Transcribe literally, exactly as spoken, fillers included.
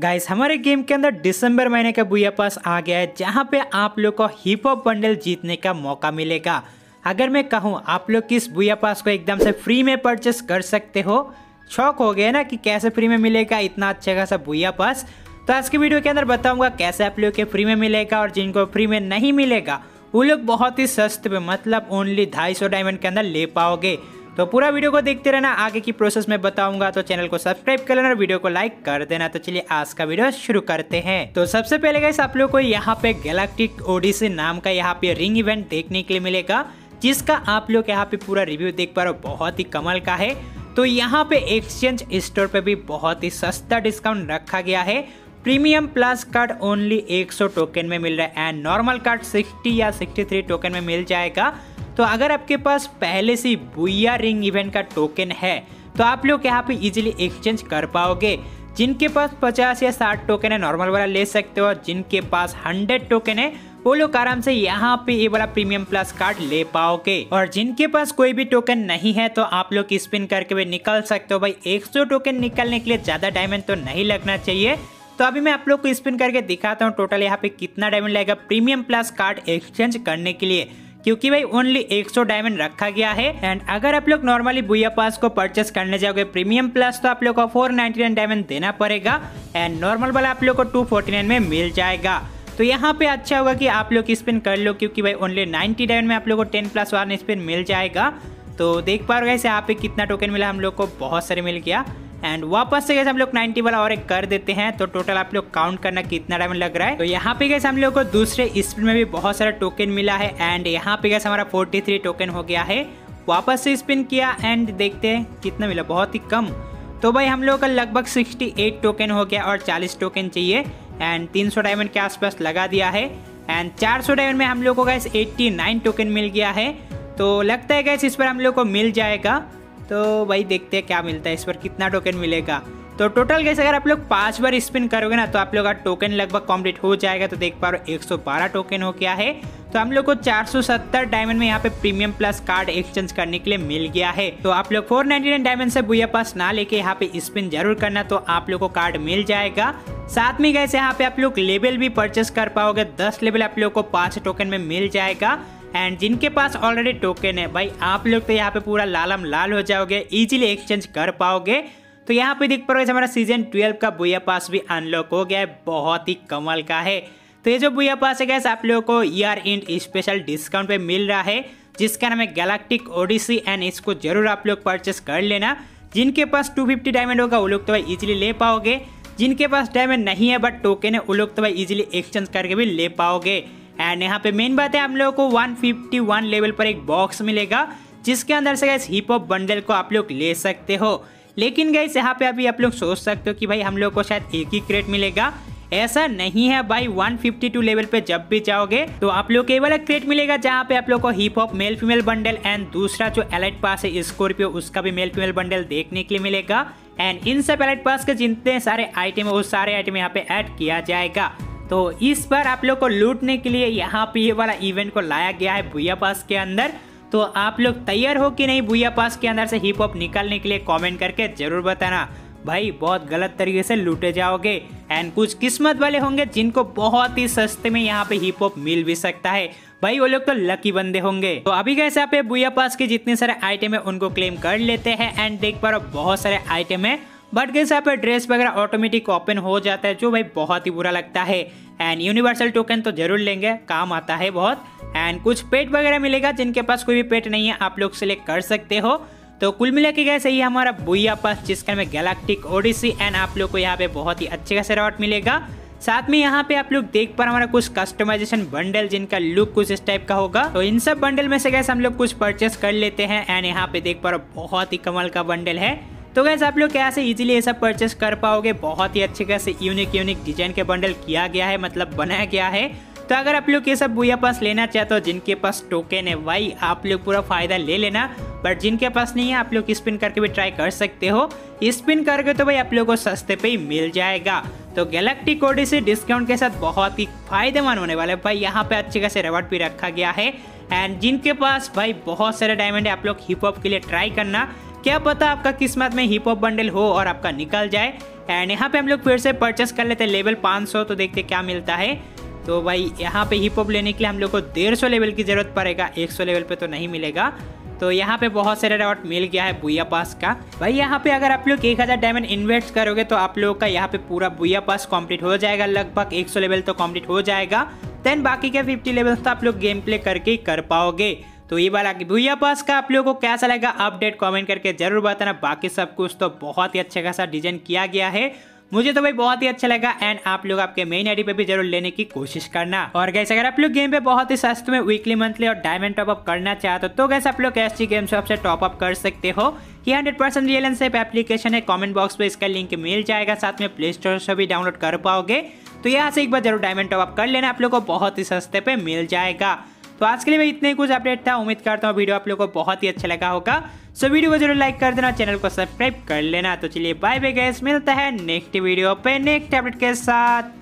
Guys हमारे game के अंदर दिसंबर महीने का बूयापास आ गया है, जहाँ पे आप लोग को हिप हॉप बंडल जीतने का मौका मिलेगा। अगर मैं कहूँ आप लोग इस बूयापास को एकदम से फ्री में परचेस कर सकते हो। शौक हो गया ना कि कैसे फ्री में मिलेगा इतना अच्छा खासा बूयापास। तो आज की वीडियो के अंदर बताऊंगा कैसे आप लोग के फ्री में मिलेगा, और जिनको फ्री में नहीं मिलेगा वो लोग बहुत ही सस्ते पे मतलब ओनली ढाई सौ डायमंड के अंदर ले पाओगे। तो पूरा वीडियो को देखते रहना, आगे की प्रोसेस में बताऊंगा। तो चैनल को सब्सक्राइब कर लेना और वीडियो को लाइक कर देना। तो चलिए आज का वीडियो शुरू करते हैं। तो सबसे पहले गाइस आप लोग को यहाँ पे गैलेक्टिक ओडिसी नाम का यहाँ पे रिंग इवेंट देखने के लिए मिलेगा, जिसका आप लोग यहाँ पे पूरा रिव्यू देख पा रहे हो, बहुत ही कमाल का है। तो यहाँ पे एक्सचेंज स्टोर पे भी बहुत ही सस्ता डिस्काउंट रखा गया है। प्रीमियम प्लस कार्ड ओनली एक सौ टोकन में मिल रहा है एंड नॉर्मल कार्ड साठ या तिरसठ टोकन में मिल जाएगा। तो अगर आपके पास पहले से बूया रिंग इवेंट का टोकन है तो आप लोग यहाँ पे इजीली एक्सचेंज कर पाओगे। जिनके पास पचास या साठ टोकन है नॉर्मल वाला ले सकते हो, जिनके पास सौ टोकन है वो लोग आराम से यहाँ पे ये वाला प्रीमियम प्लस कार्ड ले पाओगे। और जिनके पास कोई भी टोकन नहीं है तो आप लोग स्पिन करके भी निकाल सकते हो। भाई एक सौ टोकन निकालने के लिए ज़्यादा डायमंड तो नहीं लगना चाहिए। तो अभी मैं आप लोग को स्पिन करके दिखाता हूँ टोटल यहाँ पे कितना डायमंड लगेगा प्रीमियम प्लस कार्ड एक्सचेंज करने के लिए, क्योंकि भाई ओनली एक सौ डायमंड रखा गया है। एंड अगर आप लोग नॉर्मली बूयापास को परचेस करने जाओगे प्रीमियम प्लस तो आप लोग को फोर नाइन्टी नाइन डायमंड देना पड़ेगा एंड नॉर्मल वाला आप लोग को टू फोर्टी नाइन में मिल जाएगा। तो यहाँ पे अच्छा होगा कि आप लोग स्पिन कर लो, क्योंकि भाई ओनली नाइन्टी डायमंड में आप लोग को टेन प्लस वन स्पिन मिल जाएगा। तो देख पा रहे हो गाइस यहाँ पे कितना टोकन मिला हम लोग को, बहुत सारे मिल गया। एंड वापस से गाइस हम लोग नाइन्टी वाला और एक कर देते हैं। तो टोटल आप लोग काउंट करना कितना डायमंड लग रहा है। तो यहाँ पे गाइस हम लोग को दूसरे स्पिन में भी बहुत सारा टोकन मिला है एंड यहाँ पे गाइस हमारा फोर्टी थ्री टोकन हो गया है। वापस से स्पिन किया एंड देखते हैं कितना मिला, बहुत ही कम। तो भाई हम लोग का लगभग सिक्सटी एट टोकन हो गया और चालीस टोकन चाहिए एंड तीन सौ डायमंड के आसपास लगा दिया है। एंड चार सौ डायमंड में हम लोग को गैस नवासी टोकन मिल गया है। तो लगता है गैस इस पर हम लोग को मिल जाएगा। तो भाई देखते हैं क्या मिलता है, इस पर कितना टोकन मिलेगा। तो टोटल गैस अगर आप लोग पाँच बार स्पिन करोगे ना तो आप लोग का टोकन लगभग कम्प्लीट हो जाएगा। तो देख पा रहे हो एक सौ बारह टोकन हो गया है। तो हम लोग को चार सौ सत्तर डायमंड में यहाँ पे प्रीमियम प्लस कार्ड एक्सचेंज करने के लिए मिल गया है। तो आप लोग चार सौ निन्यानवे डायमंड से बूयापास ना लेके यहाँ पे स्पिन जरूर करना, तो आप लोग को कार्ड मिल जाएगा। साथ में गैस यहाँ पे आप लोग लेवल भी परचेस कर पाओगे, दस लेवल आप लोग को पाँच टोकन में मिल जाएगा। एंड जिनके पास ऑलरेडी टोकन है भाई आप लोग तो यहाँ पे पूरा लालम लाल हो जाओगे, ईजिली एक्सचेंज कर पाओगे। तो यहाँ पे देख पा रहे हो हमारा सीजन ट्वेल्व का बूयापास भी अनलॉक हो गया है, बहुत ही कमाल का है। तो ये जो बूयापास है गैस आप लोगों को ईयर एंड स्पेशल डिस्काउंट पे मिल रहा है, जिसका नाम है गैलेक्टिक ओडिसी एंड इसको जरूर आप लोग परचेस कर लेना। जिनके पास दो सौ पचास डायमंड होगा वो लोग तो भाई ईजिली ले पाओगे, जिनके पास डायमंड नहीं है बट टोकन है वो लोग तो भाई ईजिली एक्सचेंज करके भी ले पाओगे। एंड यहाँ पे मेन बात है हम लोगों को एक सौ इक्यावन लेवल पर एक बॉक्स मिलेगा, जिसके अंदर से गैस हिप हॉप बंडल को आप लोग ले सकते हो। लेकिन गैस यहाँ पे अभी आप लोग सोच सकते हो कि भाई हम लोग को शायद एक ही क्रेट मिलेगा, ऐसा नहीं है भाई। एक सौ बावन लेवल पे जब भी जाओगे तो आप लोग को वाला क्रेट मिलेगा, जहाँ पे आप लोग को hip hop male female bundle and दूसरा जो एलाइट पास है स्कॉर्पियो उसका भी मेल फीमेल बंडल देखने के लिए मिलेगा। एंड इन सब एलाइट पास के जितने सारे आइटम है वो सारे आइटम यहाँ पे ऐड किया जाएगा। तो इस बार आप लोग को लूटने के लिए यहाँ पे ये वाला इवेंट को लाया गया है बूयापास के अंदर। तो आप लोग तैयार हो कि नहीं बूयापास के अंदर से हिप हॉप निकालने के लिए, कमेंट करके जरूर बताना। भाई बहुत गलत तरीके से लूटे जाओगे एंड कुछ किस्मत वाले होंगे जिनको बहुत ही सस्ते में यहाँ पे हिप हॉप मिल भी सकता है, भाई वो लोग तो लकी बंदे होंगे। तो अभी कैसे आप बूयापास के जितने सारे आइटम है उनको क्लेम कर लेते हैं। एंड देख पा रहे हो बहुत सारे आइटम है बट कैसे आप ड्रेस वगैरह ऑटोमेटिक ओपन हो जाता है, जो भाई बहुत ही बुरा लगता है। एंड यूनिवर्सल टोकन तो जरूर लेंगे, काम आता है बहुत। एंड कुछ पेट वगैरह मिलेगा, जिनके पास कोई भी पेट नहीं है आप लोग सेलेक्ट कर सकते हो। तो कुल मिला के गैस यही हमारा बूयापास, जिसका नाम है गैलेक्टिक ओडिसी एंड आप लोग को यहाँ पे बहुत ही अच्छे खासा रिवॉर्ड मिलेगा। साथ में यहाँ पे आप लोग देख पा हमारा कुछ कस्टमाइजेशन बंडल जिनका लुक कुछ इस टाइप का होगा। तो इन सब बंडल में से गैस हम लोग कुछ परचेस कर लेते हैं। एंड यहाँ पे देख पा रहे हो बहुत ही कमाल का बंडल है। तो गैस आप लोग क्या से इजीली ये सब परचेस कर पाओगे, बहुत ही अच्छे खासे यूनिक यूनिक डिजाइन के बंडल किया गया है, मतलब बनाया गया है। तो अगर आप लोग ये सब बूयापास लेना चाहते हो, जिनके पास टोकन है भाई आप लोग पूरा फायदा ले लेना, बट जिनके पास नहीं है आप लोग स्पिन करके भी ट्राई कर सकते हो। स्पिन करके तो भाई आप लोग को सस्ते पे ही मिल जाएगा। तो गैलेक्टिक ओडिसी डिस्काउंट के साथ बहुत ही फायदेमंद होने वाला है भाई, यहाँ पे अच्छे खासे रिवॉर्ड भी रखा गया है। एंड जिनके पास भाई बहुत सारे डायमंड है आप लोग हिप हॉप के लिए ट्राई करना, क्या पता आपका किस्मत में हिप हॉप बंडल हो और आपका निकल जाए। एंड यहाँ पे हम लोग फिर से परचेस कर लेते हैं लेवल पाँच सौ, तो देखते क्या मिलता है। तो भाई यहाँ पे हिप हॉप लेने के लिए हम लोग को डेढ़ सौ लेवल की ज़रूरत पड़ेगा, एक सौ लेवल पे तो नहीं मिलेगा। तो यहाँ पे बहुत सारे रिवॉर्ड मिल गया है बूयापास का। भाई यहाँ पे अगर आप लोग एक हज़ार डायमंड इन्वेस्ट करोगे तो आप लोगों का यहाँ पे पूरा बूयापास कंप्लीट हो जाएगा, लगभग एक सौ लेवल तो कंप्लीट हो जाएगा। देन बाकी के पचास लेवल्स तो आप लोग गेम प्ले करके ही कर पाओगे। तो ये वाला बूयापास का आप लोगों को कैसा लगा अपडेट कमेंट करके जरूर बताना। बाकी सब कुछ तो बहुत ही अच्छा खासा डिजाइन किया गया है, मुझे तो भाई बहुत ही अच्छा लगा। एंड आप लोग आपके मेन आईडी पे भी जरूर लेने की कोशिश करना। और गैस अगर आप लोग गेम पे बहुत ही सस्ते में वीकली मंथली और डायमंड टॉप अप करना चाहते हो तो गैस आप लोग एस टी गेम शॉप से टॉप अप कर सकते हो। ये hundred percent real and safe application है, कमेंट बॉक्स पे इसका लिंक मिल जाएगा, साथ में प्ले स्टोर से भी डाउनलोड कर पाओगे। तो यहाँ से एक बार जरूर डायमंड टॉप अप कर लेना, आप लोग को बहुत ही सस्ते पे मिल जाएगा। तो आज के लिए भाई इतने ही कुछ अपडेट था, उम्मीद करता हूँ वीडियो आप लोगों को बहुत ही अच्छा लगा होगा। सो वीडियो को जरूर लाइक कर देना, चैनल को सब्सक्राइब कर लेना। तो चलिए बाय बाय गाइस, मिलता है नेक्स्ट वीडियो पे नेक्स्ट अपडेट के साथ।